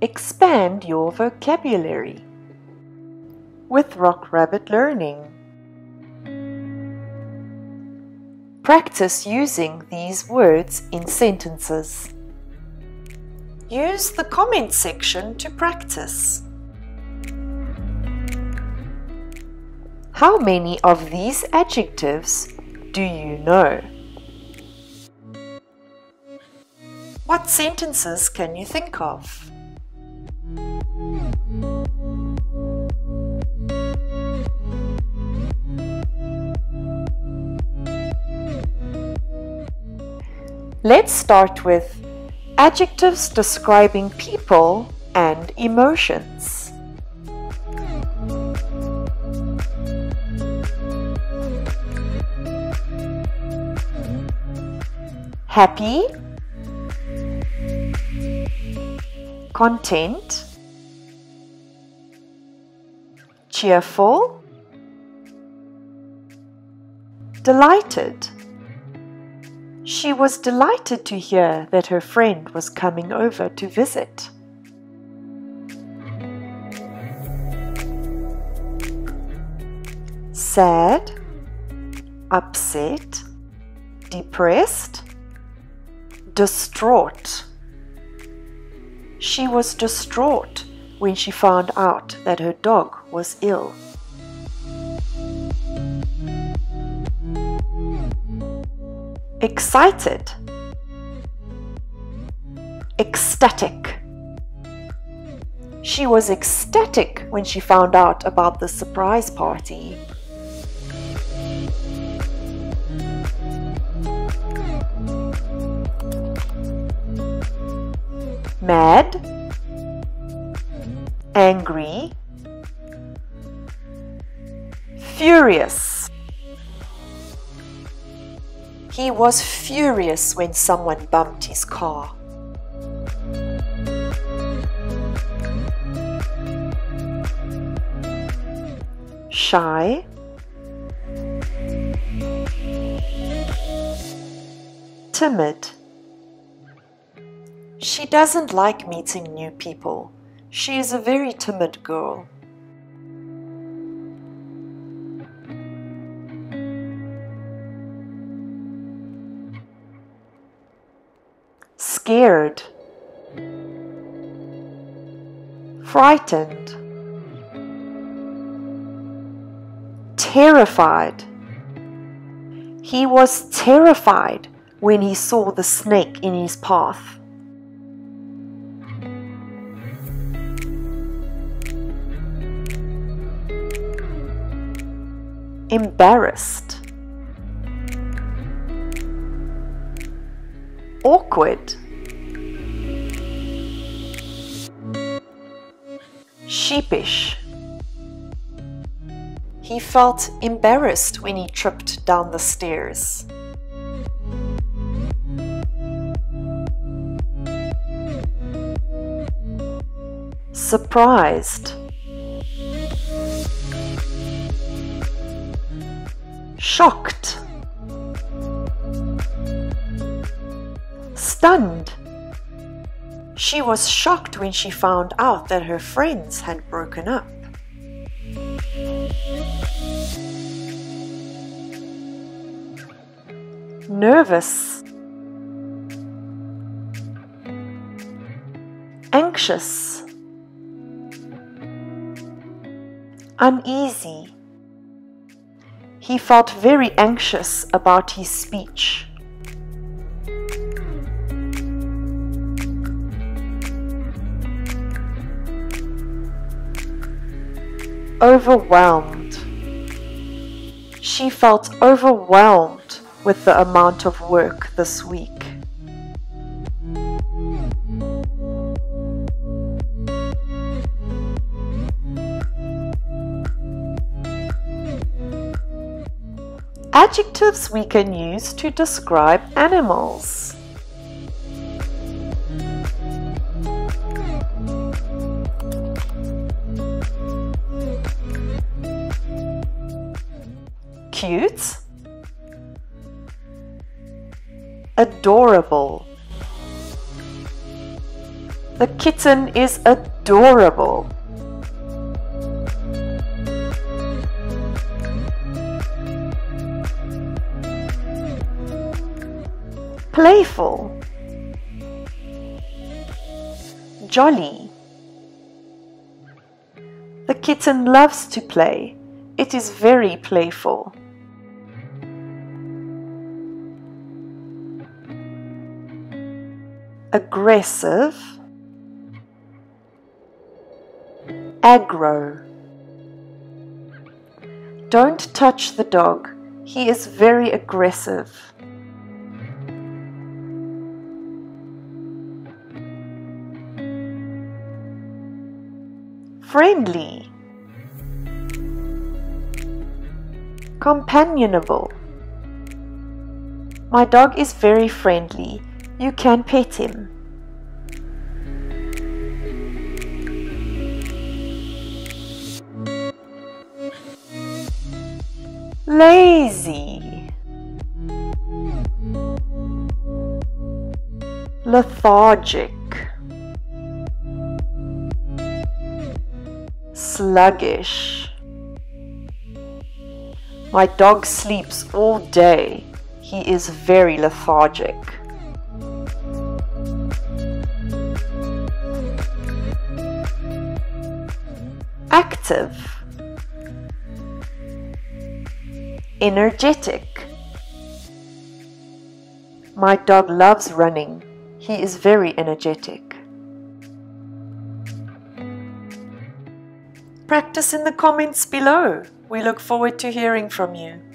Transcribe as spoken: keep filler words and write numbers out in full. Expand your vocabulary with Rock Rabbit Learning. Practice using these words in sentences. Use the comment section to practice. How many of these adjectives do you know? What sentences can you think of? Let's start with adjectives describing people and emotions. Happy, content, cheerful, delighted. She was delighted to hear that her friend was coming over to visit. Sad, upset, depressed, distraught. She was distraught when she found out that her dog was ill. Excited, ecstatic. She was ecstatic when she found out about the surprise party. Mad, angry, furious. He was furious when someone bumped his car. Shy, timid. She doesn't like meeting new people. She is a very timid girl. Scared, frightened, terrified. He was terrified when he saw the snake in his path. Embarrassed, awkward. Sheepish. He felt embarrassed when he tripped down the stairs. Surprised, shocked, stunned. She was shocked when she found out that her friends had broken up. Nervous, anxious, uneasy. He felt very anxious about his speech. Overwhelmed. She felt overwhelmed with the amount of work this week. Adjectives we can use to describe animals. Cute, adorable, The kitten is adorable. Playful, jolly. The kitten loves to play. It is very playful. Aggressive, aggro. Don't touch the dog. He is very aggressive. Friendly, companionable. My dog is very friendly. You can pet him. Lazy, lethargic, sluggish. My dog sleeps all day. He is very lethargic. Active, energetic. My dog loves running. He is very energetic. Practice in the comments below. We look forward to hearing from you.